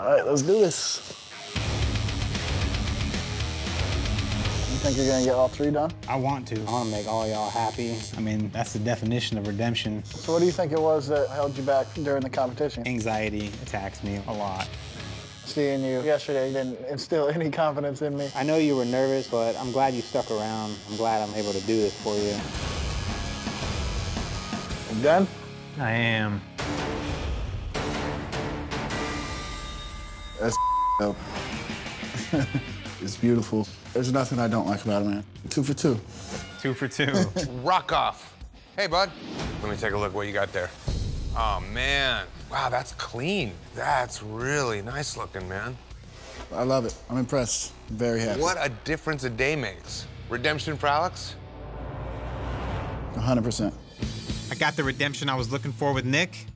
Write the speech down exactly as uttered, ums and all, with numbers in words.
All right, let's do this. You think you're gonna get all three done? I want to. I want to make all y'all happy. I mean, that's the definition of redemption. So what do you think it was that held you back during the competition? Anxiety attacks me a lot. Seeing you yesterday didn't instill any confidence in me. I know you were nervous, but I'm glad you stuck around. I'm glad I'm able to do this for you. You done? I am. That's dope. It's beautiful. There's nothing I don't like about it, man. Two for two. Two for two. Rockoff. Hey, bud. Let me take a look what you got there. Oh, man. Wow, that's clean. That's really nice looking, man. I love it. I'm impressed. Very happy. What a difference a day makes. Redemption for Alex? one hundred percent. I got the redemption I was looking for with Nick.